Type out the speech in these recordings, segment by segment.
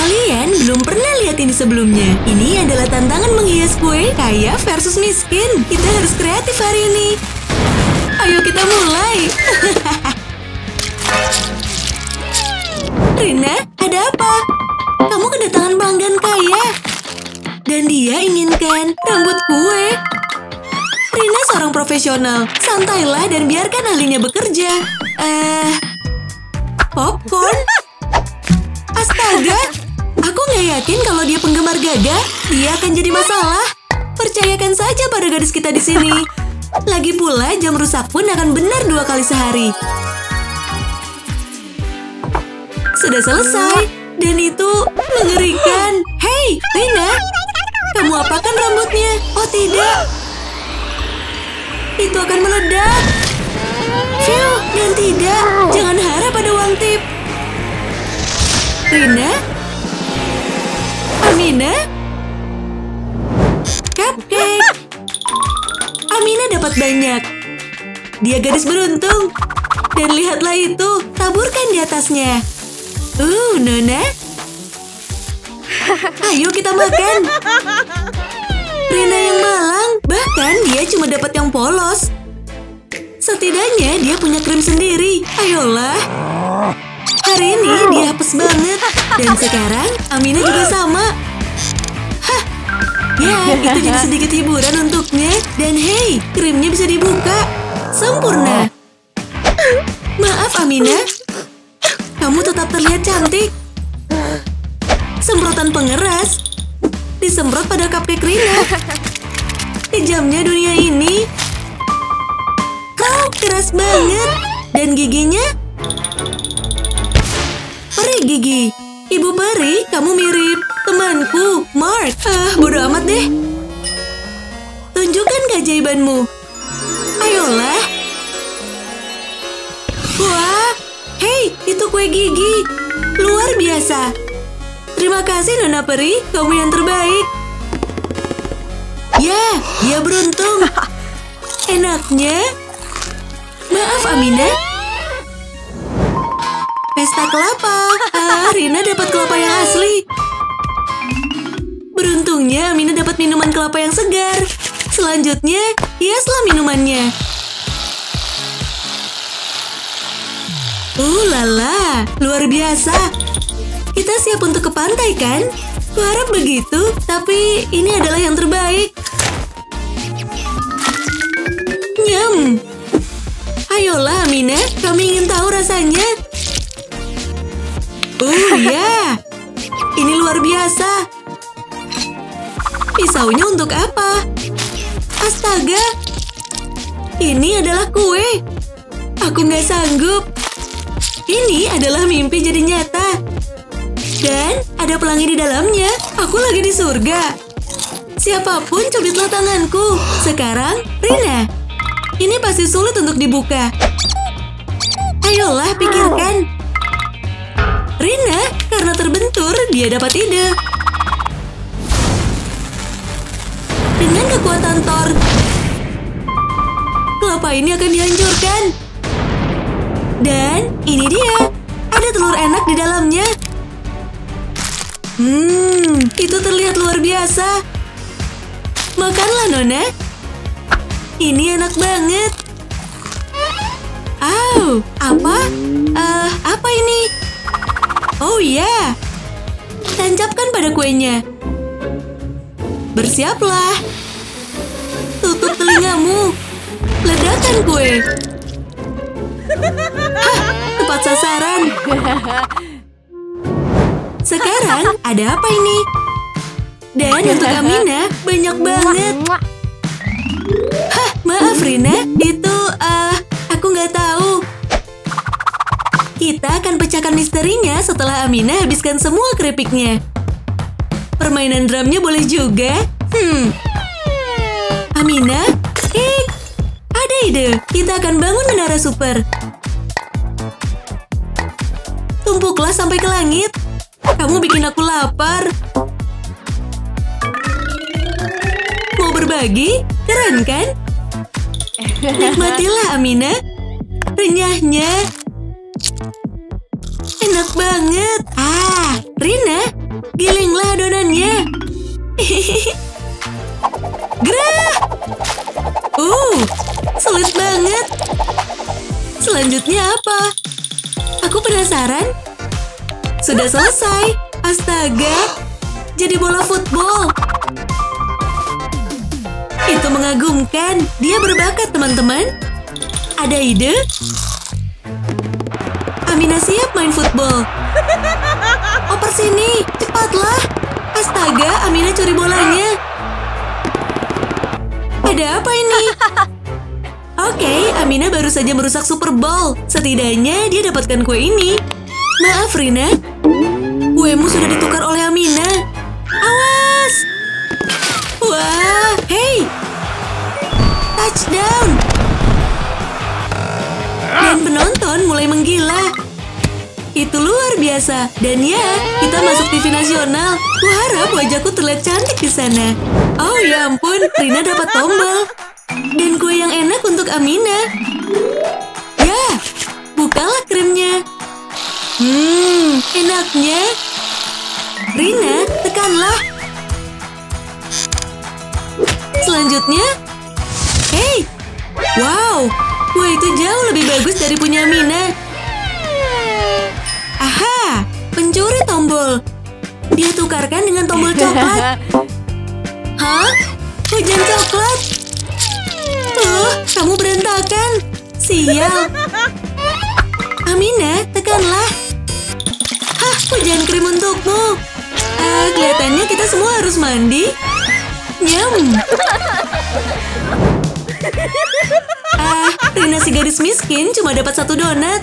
Kalian belum pernah lihat ini sebelumnya. Ini adalah tantangan menghias kue kaya versus miskin. Kita harus kreatif hari ini. Ayo kita mulai. Rina, ada apa? Kamu kedatangan pelanggan kaya. Dan dia inginkan rambut kue. Rina seorang profesional. Santailah dan biarkan ahlinya bekerja. Popcorn? Astaga! Aku nggak yakin kalau dia penggemar gagah, dia akan jadi masalah. Percayakan saja pada gadis kita di sini. Lagi pula, jam rusak pun akan benar 2 kali sehari. Sudah selesai, dan itu mengerikan. Hei, Rina! Kamu apakan rambutnya? Oh tidak! Itu akan meledak! Phew, dan tidak! Jangan harap ada uang tip! Rina? Amina? Cupcake! Amina dapat banyak. Dia gadis beruntung. Dan lihatlah itu, taburkan di atasnya. Nona? Ayo kita makan. Rina yang malang, bahkan dia cuma dapat yang polos. Setidaknya dia punya krim sendiri. Ayolah. Hari ini dia hapus banget. Dan sekarang Amina juga sama. Hah. Ya, itu jadi sedikit hiburan untuknya. Dan hey, krimnya bisa dibuka. Sempurna. Maaf Amina. Kamu tetap terlihat cantik. Semprotan pengeras disemprot pada cupcake Rina. Kejamnya dunia ini. Kau keras banget. Dan giginya peri gigi. Ibu peri, kamu mirip temanku, Mark. Bodo amat deh. Tunjukkan keajaibanmu. Ayolah. Wah, hei, itu kue gigi. Luar biasa. Terima kasih, Nona Peri. Kamu yang terbaik. Ya, dia beruntung. Enaknya. Maaf, Amina. Pesta kelapa. Rina dapat kelapa yang asli. Beruntungnya Amina dapat minuman kelapa yang segar. Selanjutnya, hiaslah minumannya. Lala, luar biasa. Kita siap untuk ke pantai kan? Kuharap begitu, tapi ini adalah yang terbaik. Nyam. Ayolah Amina, kami ingin tahu rasanya. Ya, ini luar biasa. Pisaunya untuk apa? Astaga, ini adalah kue. Aku nggak sanggup. Ini adalah mimpi jadi nyata. Dan ada pelangi di dalamnya. Aku lagi di surga. Siapapun cubitlah tanganku. Sekarang, Rina. Ini pasti sulit untuk dibuka. Ayolah, pikirkan. Rina, karena terbentur, dia dapat ide. Dengan kekuatan Thor, kelapa ini akan dihancurkan. Dan ini dia. Ada telur enak di dalamnya. Itu terlihat luar biasa. Makanlah, Nona. Ini enak banget. Apa? Apa ini? Oh ya, tancapkan pada kuenya. Bersiaplah. Tutup telingamu. Ledakan kue. Tepat sasaran. Sekarang ada apa ini? Dan untuk Amina banyak banget. Maaf Rina, itu aku nggak tahu. Kita akan pecahkan misterinya setelah Amina habiskan semua keripiknya. Permainan drumnya boleh juga. Amina, hei, ada ide. Kita akan bangun menara super. Tumpuklah sampai ke langit. Kamu bikin aku lapar. Mau berbagi? Keren kan? Nikmatilah Amina. Renyahnya. Enak banget. Rina, semuanya. Gerah! Sulit banget. Selanjutnya apa? Aku penasaran. Sudah selesai. Astaga, jadi bola football. Itu mengagumkan. Dia berbakat, teman-teman. Ada ide? Amina siap main football. Oper sini, cepatlah. Astaga, Amina curi bolanya. Ada apa ini? Oke, Amina baru saja merusak Super Bowl. Setidaknya dia dapatkan kue ini. Maaf, Rina. Kuemu sudah ditukar oleh Amina. Awas! Wah, hey! Touchdown! Dan penonton mulai menggila. Itu luar biasa. Dan ya, kita masuk TV nasional. Kuharap wajahku terlihat cantik di sana. Oh ya ampun, Rina dapat tombol. Dan kue yang enak untuk Amina. Ya, bukalah krimnya. Enaknya. Rina, tekanlah. Selanjutnya. Hey, wow, kue itu jauh lebih bagus dari punya Amina. Aha, pencuri tombol. Dia tukarkan dengan tombol coklat. Hah? Hujan coklat? Kamu berantakan. Sial. Amina, tekanlah. Hah, hujan krim untukmu. Kelihatannya kita semua harus mandi. Nyam. Rina si gadis miskin cuma dapat 1 donat.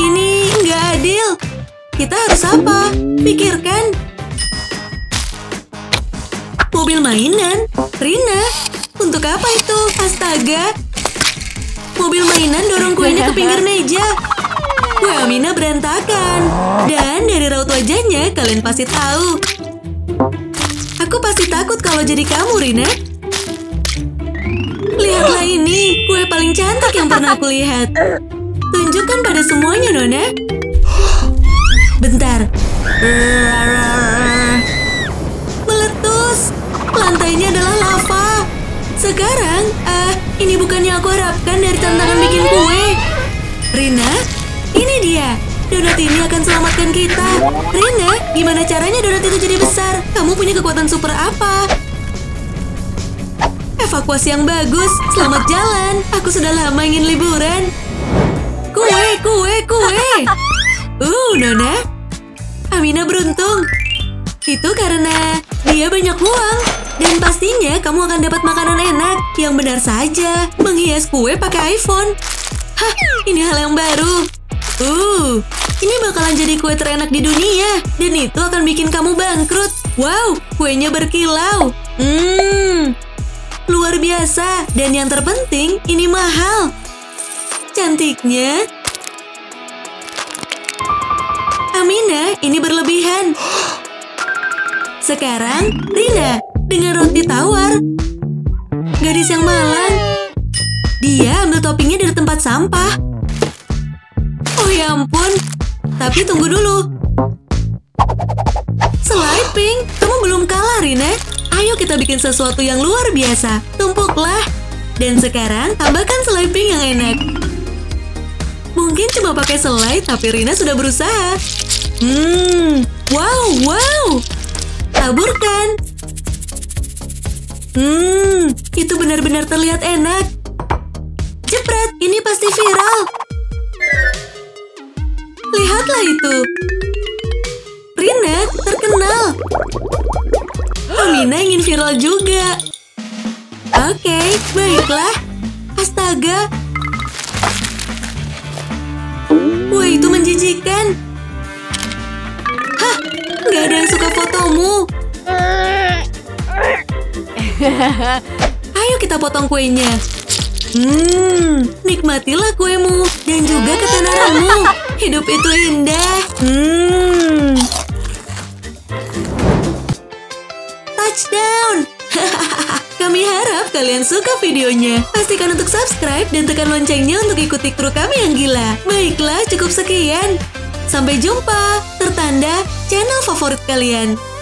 Ini nggak adil. Kita harus apa? Pikirkan. Mobil mainan? Rina, untuk apa itu? Astaga! Mobil mainan dorong kuenya ke pinggir meja. Kue Amina berantakan. Dan dari raut wajahnya, kalian pasti tahu. Aku pasti takut kalau jadi kamu, Rina. Lihatlah ini, kue paling cantik yang pernah aku lihat. Tunjukkan pada semuanya, Nona. Bentar. Meletus. Lantainya adalah lava. Sekarang, ini bukan yang aku harapkan dari tantangan bikin kue. Rina, ini dia. Donat ini akan selamatkan kita. Rina, gimana caranya donat itu jadi besar? Kamu punya kekuatan super apa? Evakuasi yang bagus. Selamat jalan. Aku sudah lama ingin liburan. Kue. Nona. Amina beruntung. Itu karena dia banyak uang. Dan pastinya kamu akan dapat makanan enak. Yang benar saja. Menghias kue pakai iPhone. Hah, ini hal yang baru. Ini bakalan jadi kue terenak di dunia. Dan itu akan bikin kamu bangkrut. Wow, kuenya berkilau. Luar biasa. Dan yang terpenting, ini mahal. Cantiknya. Amina, ini berlebihan. Sekarang, Rina, dengan roti tawar. Gadis yang malang. Dia ambil toppingnya dari tempat sampah. Oh ya ampun. Tapi tunggu dulu. Sliding, kamu belum kalah, Rina. Ayo kita bikin sesuatu yang luar biasa. Tumpuklah. Dan sekarang, tambahkan sliding yang enak. Mungkin cuma pakai selai, tapi Rina sudah berusaha. Wow. Taburkan. Itu benar-benar terlihat enak. Jepret, ini pasti viral. Lihatlah itu. Rina terkenal. Amina ingin viral juga. Oke, baiklah. Astaga. Wah, itu menjijikan. Hah, nggak ada yang suka fotomu. Ayo kita potong kuenya. Nikmatilah kuemu dan juga ketenaranmu. Hidup itu indah. Touchdown. Kami harap kalian suka videonya. Pastikan untuk subscribe dan tekan loncengnya untuk ikuti kru kami yang gila. Baiklah, cukup sekian. Sampai jumpa. Tertarik Anda channel favorit kalian.